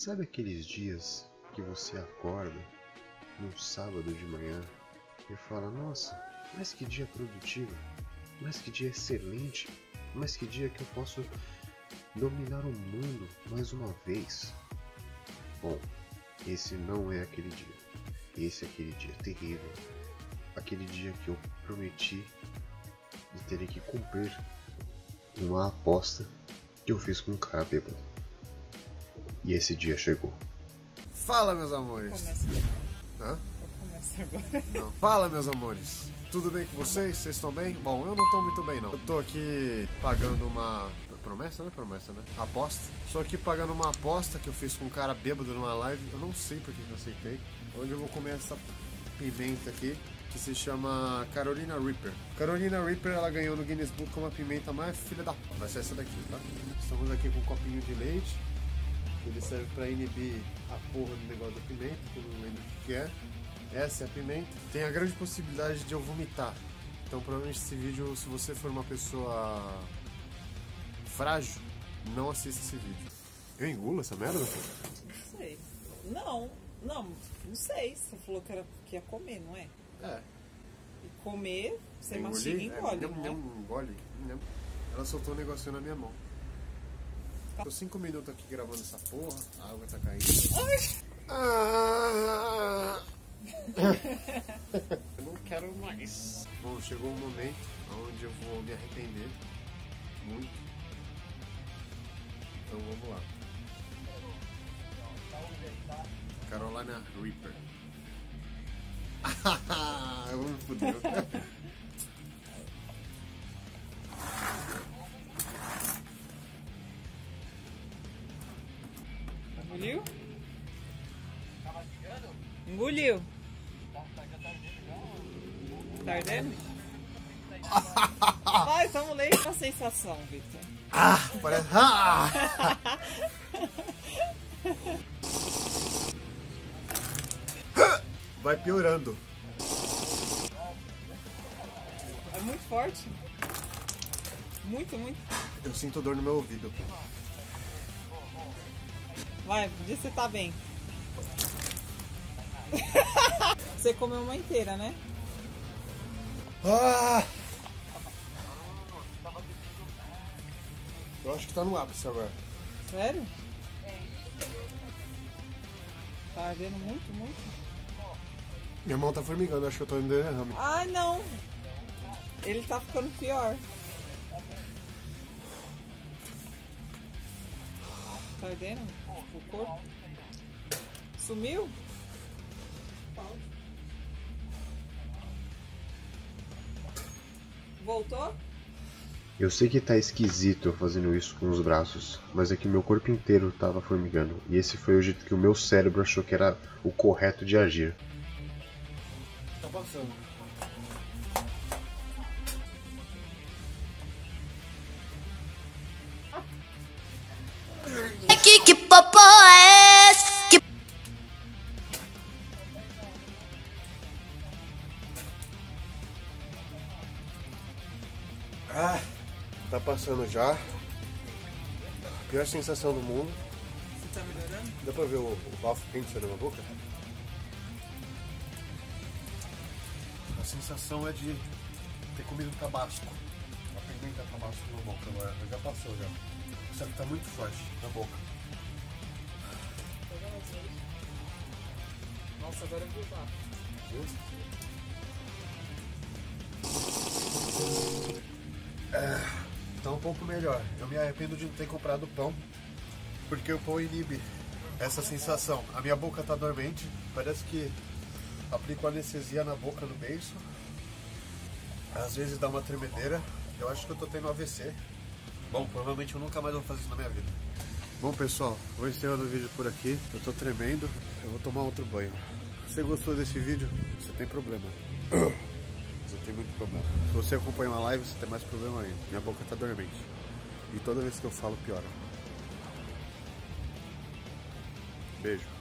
Sabe aqueles dias que você acorda num sábado de manhã e fala: nossa, mas que dia produtivo, mas que dia excelente, mas que dia que eu posso dominar o mundo mais uma vez? Bom, esse não é aquele dia. Esse é aquele dia terrível, aquele dia que eu prometi e terei que cumprir uma aposta que eu fiz com o Kabebo. E esse dia chegou. Fala, meus amores! Fala, meus amores! Tudo bem com vocês? Vocês estão bem? Bom, eu não estou muito bem, não. Eu tô aqui pagando uma... promessa, não é promessa, né? Aposta. Só aqui pagando uma aposta que eu fiz com um cara bêbado numa live. Eu não sei porque que eu aceitei. Onde eu vou comer essa pimenta aqui, que se chama Carolina Reaper. Carolina Reaper, ela ganhou no Guinness Book como a pimenta mais filha da... Vai ser essa daqui, tá? Estamos aqui com um copinho de leite. Ele serve pra inibir a porra do negócio da pimenta, que eu não lembro o que é. Essa é a pimenta. Tem a grande possibilidade de eu vomitar. Então, provavelmente, esse vídeo, se você for uma pessoa frágil, não assista esse vídeo. Eu engulo essa merda? Não sei. Não sei. Você falou que, que ia comer, não é? É. E comer, você engoli, mastiga e engole, engole. Ela soltou um negocinho na minha mão. Tô 5 minutos aqui gravando essa porra, a água tá caindo. Eu não quero mais. Bom, chegou um momento onde eu vou me arrepender muito. Então vamos lá. Carolina Reaper. Eu vou me fuder. Engoliu? Tá mastigando? Engoliu. Tá ardendo? Vai, toma o leite com a sensação, Victor. Ah, parece... Vai piorando. É muito forte. Muito, muito. Eu sinto dor no meu ouvido. Vai, diz que tá bem. Você comeu uma inteira, né? Ah! Eu acho que tá no ápice agora. Sério? Tá ardendo muito, muito. Minha mão tá formigando, acho que eu tô indo derrame. Ah, não! Ele tá ficando pior. Tá ardendo? O corpo? Sumiu? Voltou? Eu sei que tá esquisito eu fazendo isso com os braços, mas é que meu corpo inteiro tava formigando. E esse foi o jeito que o meu cérebro achou que era o correto de agir. Tá passando. Que popô é esse? Que... Ah, tá passando já. Pior sensação do mundo. Você tá melhorando? Dá pra ver o bafo quente saindo da minha boca? A sensação é de ter comido tabasco. A pimenta tabasco na boca agora. Já passou já. Isso aqui tá muito forte na boca. Nossa, agora eu vou lá. Tá um pouco melhor. Eu me arrependo de não ter comprado pão, porque o pão inibe essa sensação. A minha boca tá dormente. Parece que aplico anestesia na boca no beiço. Às vezes dá uma tremedeira. Eu acho que eu tô tendo AVC. Bom, provavelmente eu nunca mais vou fazer isso na minha vida. Bom, pessoal, vou encerrando o vídeo por aqui. Eu tô tremendo, eu vou tomar outro banho. Se você gostou desse vídeo, você tem problema. Você tem muito problema. Se você acompanha uma live, você tem mais problema ainda. Minha boca tá dormente. E toda vez que eu falo, piora. Beijo.